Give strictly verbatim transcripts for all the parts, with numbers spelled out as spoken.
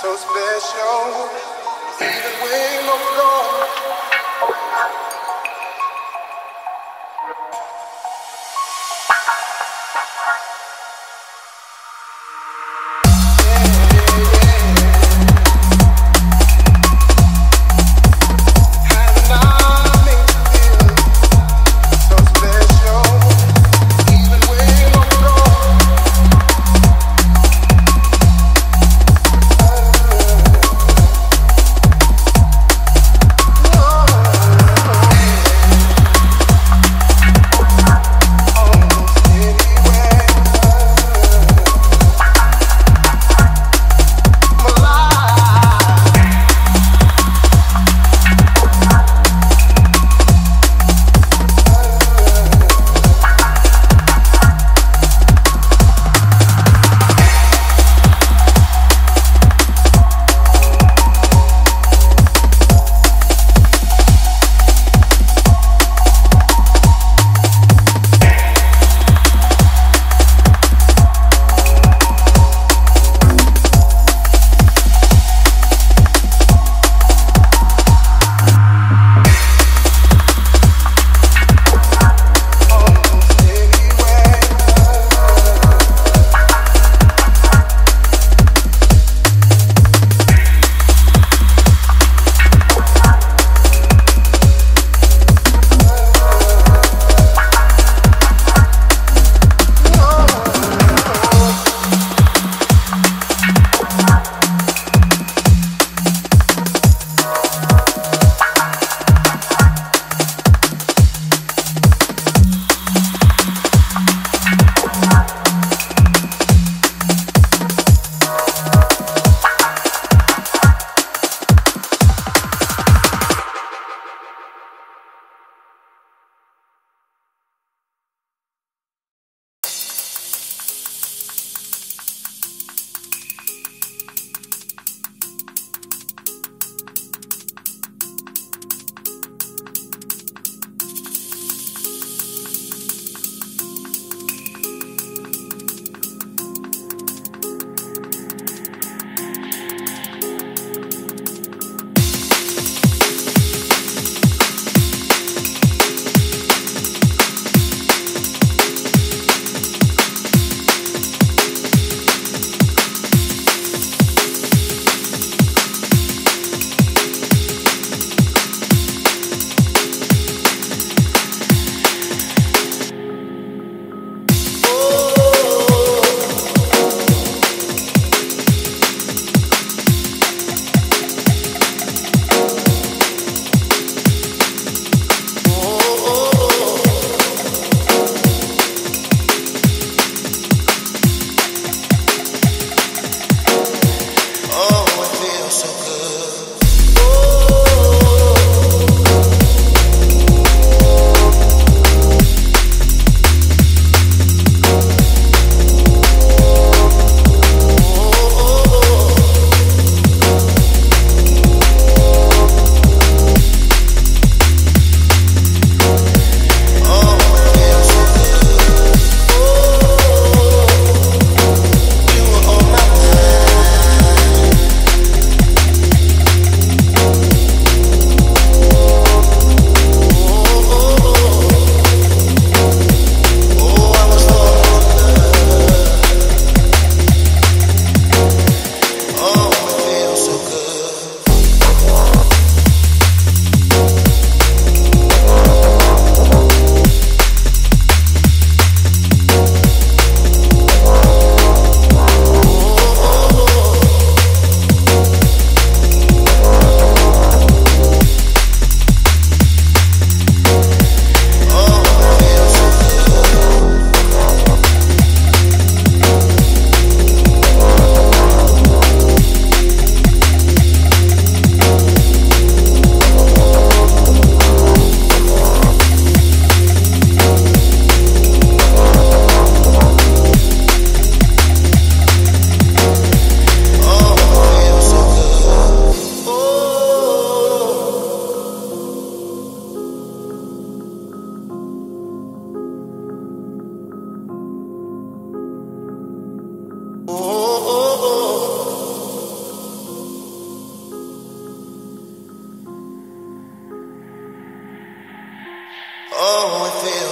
so special. See the wing of God.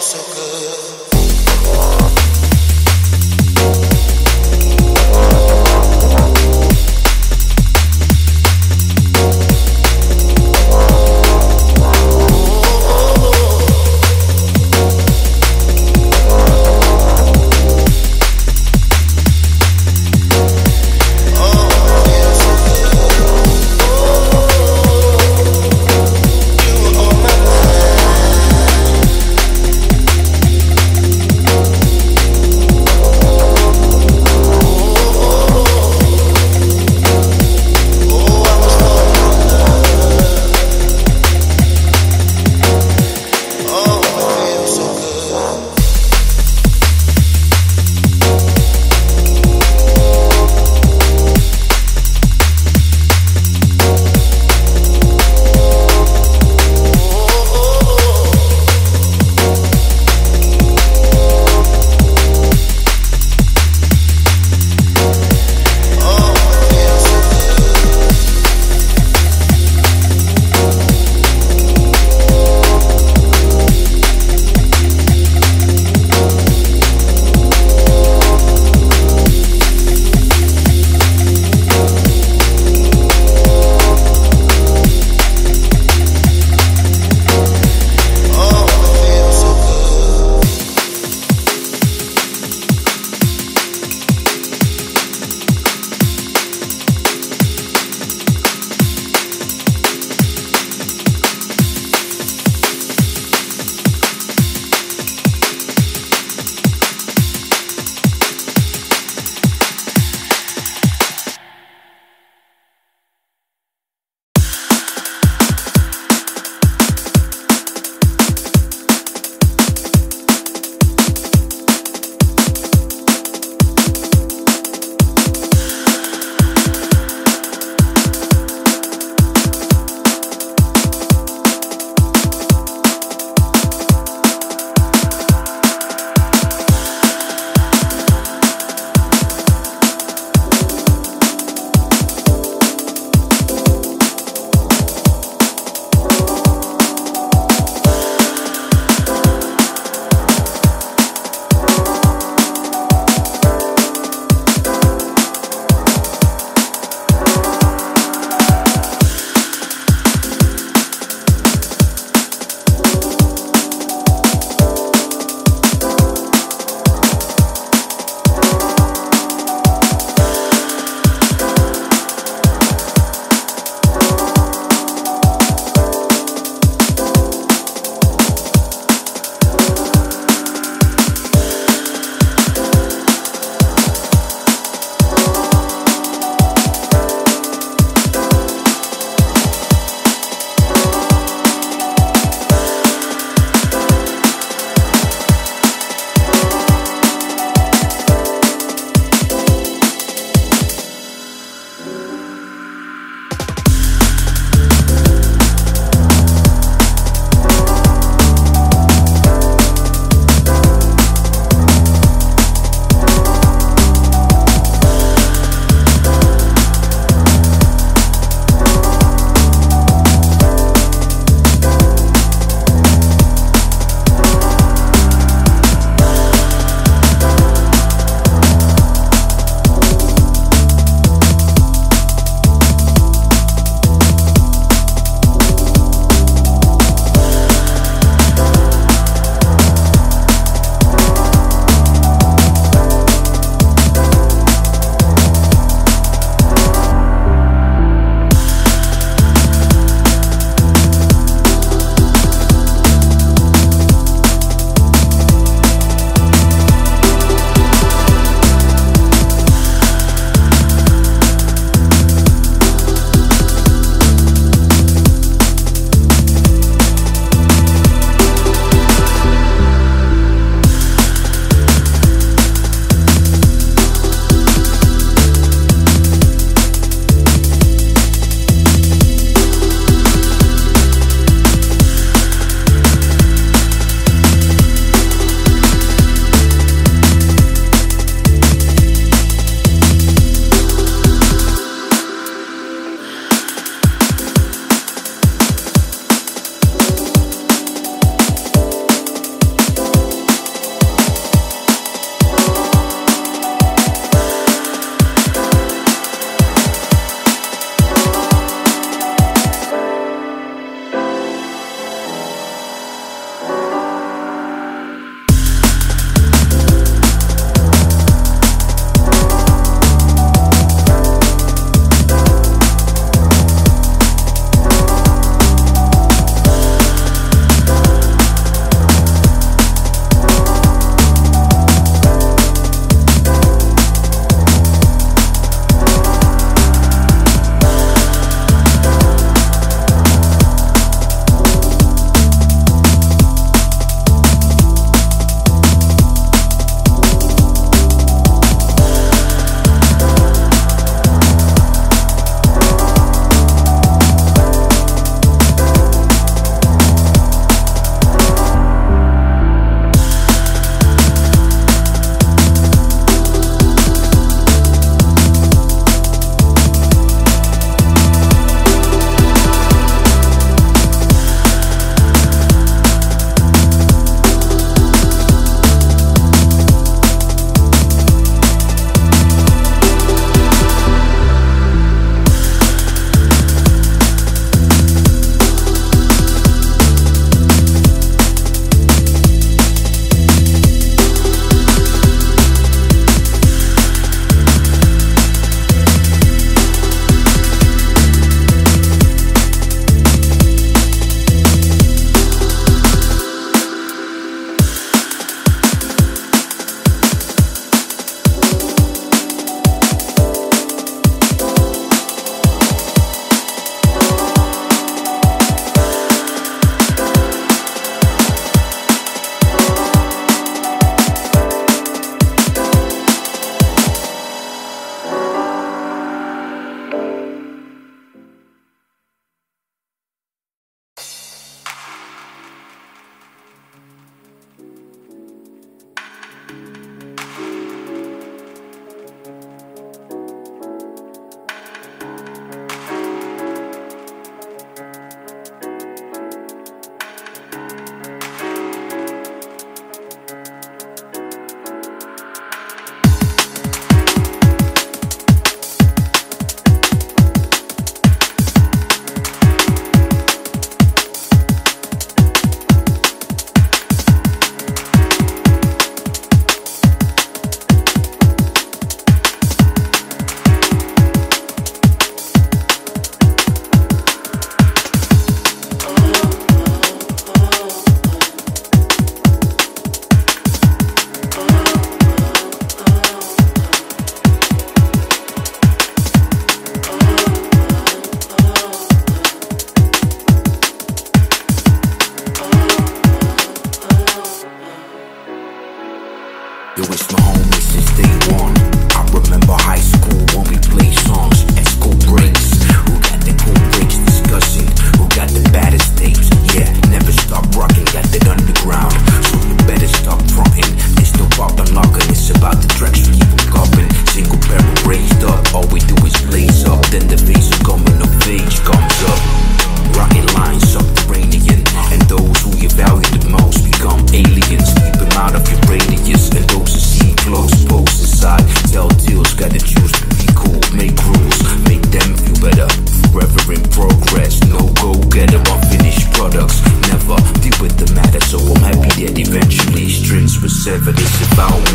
so good.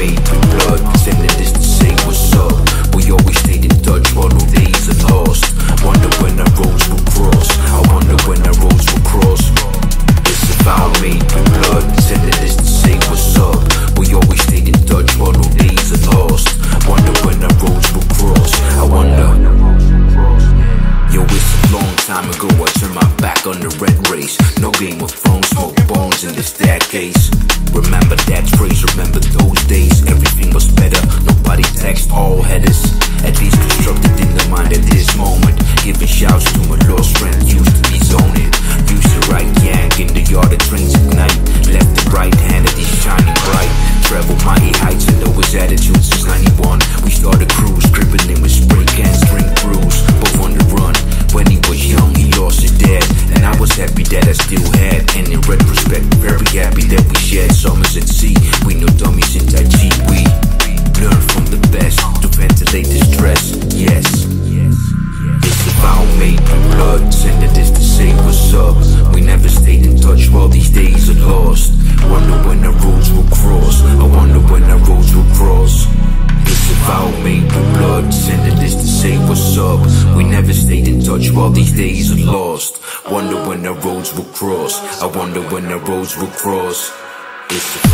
made through blood, sending this to say what's up. We always stayed in touch while all days are lost. Wonder when our roads will cross, I wonder when our roads will cross. It's a vow made through blood, sending this to say what's up. We always stayed in touch while all days are lost. Wonder when our roads will cross, I wonder. Yo, it's a long time ago, I turned my back on the red race. No Game of Thrones, smoke bones in the staircase. Remember that phrase, remember those days. Everything was better, nobody text, all headers. At least constructed in the mind at this moment. Giving shouts to my lost friend, used to be zoning. Used to ride yank in the yard of trains at night. Left the right hand at these shining bright. Traveled mighty heights and lowest attitudes since ninety-one. We started cruise, gripping in with spray cans, drink brews, both on the run. When he was young, he lost his dad, and I was happy that I still had. And in retrospect, very happy that we shared summers at sea. We no dummies in Tai Chi. We learn from the best to ventilate the stress. Yes, it's a vow made through blood, sending this to say what's up. We never stayed in touch while these days are lost. Wonder when our roads will cross. I wonder when our roads will cross. It's a vow made through blood, sending this to say what's up. We never stayed in touch while these days are lost. Wonder when our roads will cross. I wonder when our roads will cross. It's a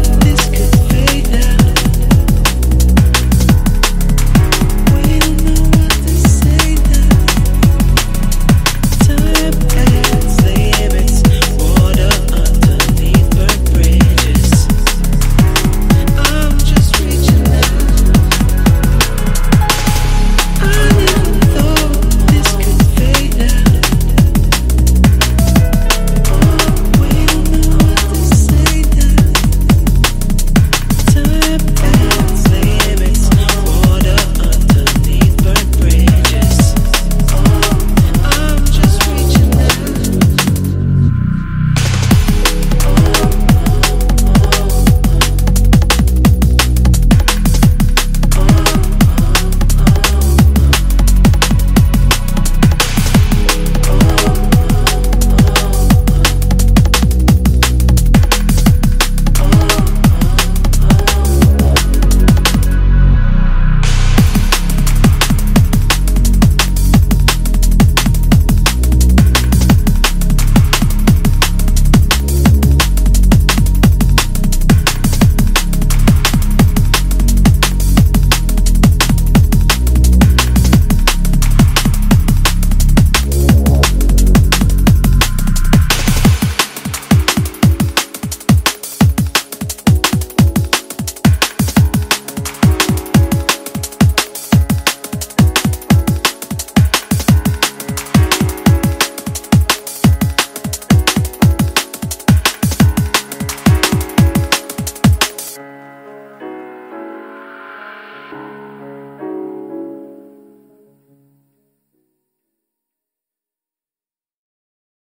vow.